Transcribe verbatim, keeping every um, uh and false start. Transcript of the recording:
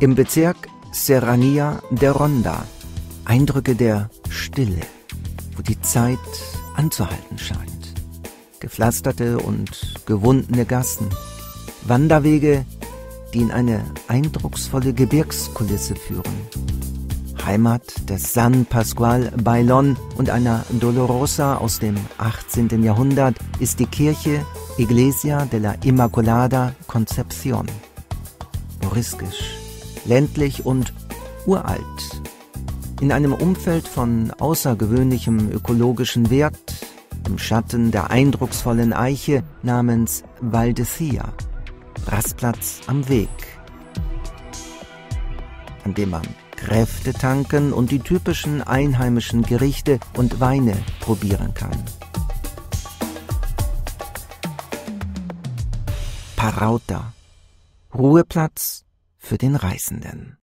im Bezirk Serranía de Ronda, Eindrücke der Stille, wo die Zeit anzuhalten scheint. Gepflasterte und gewundene Gassen, Wanderwege, die in eine eindrucksvolle Gebirgskulisse führen. Heimat des San Pascual Bailón und einer Dolorosa aus dem achtzehnten Jahrhundert ist die Kirche Iglesia de la Inmaculada Concepción. Mooriskisch, ländlich und uralt. In einem Umfeld von außergewöhnlichem ökologischen Wert, im Schatten der eindrucksvollen Eiche namens Valdecilla. Rastplatz am Weg, an dem man Kräfte tanken und die typischen einheimischen Gerichte und Weine probieren kann. Parauta, Ruheplatz für den Reisenden.